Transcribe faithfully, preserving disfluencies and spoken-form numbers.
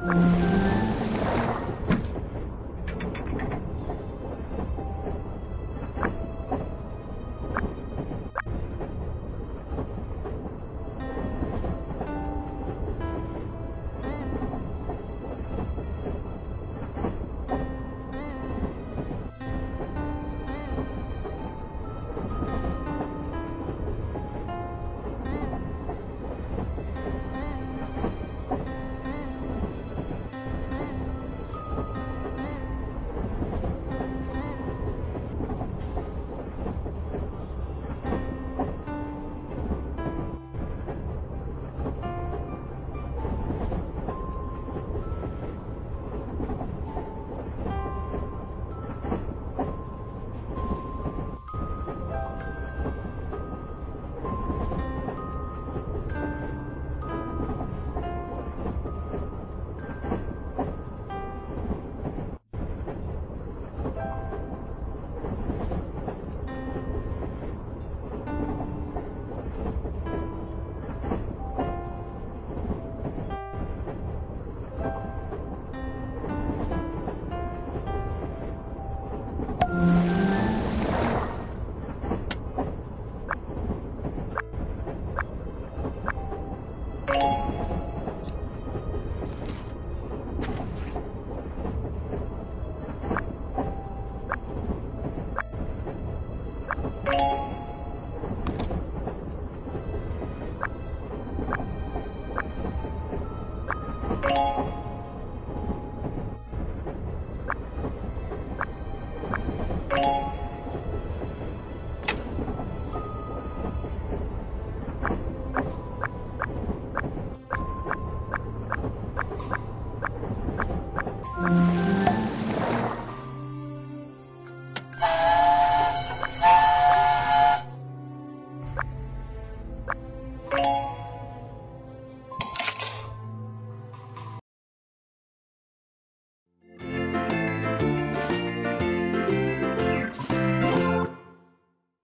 You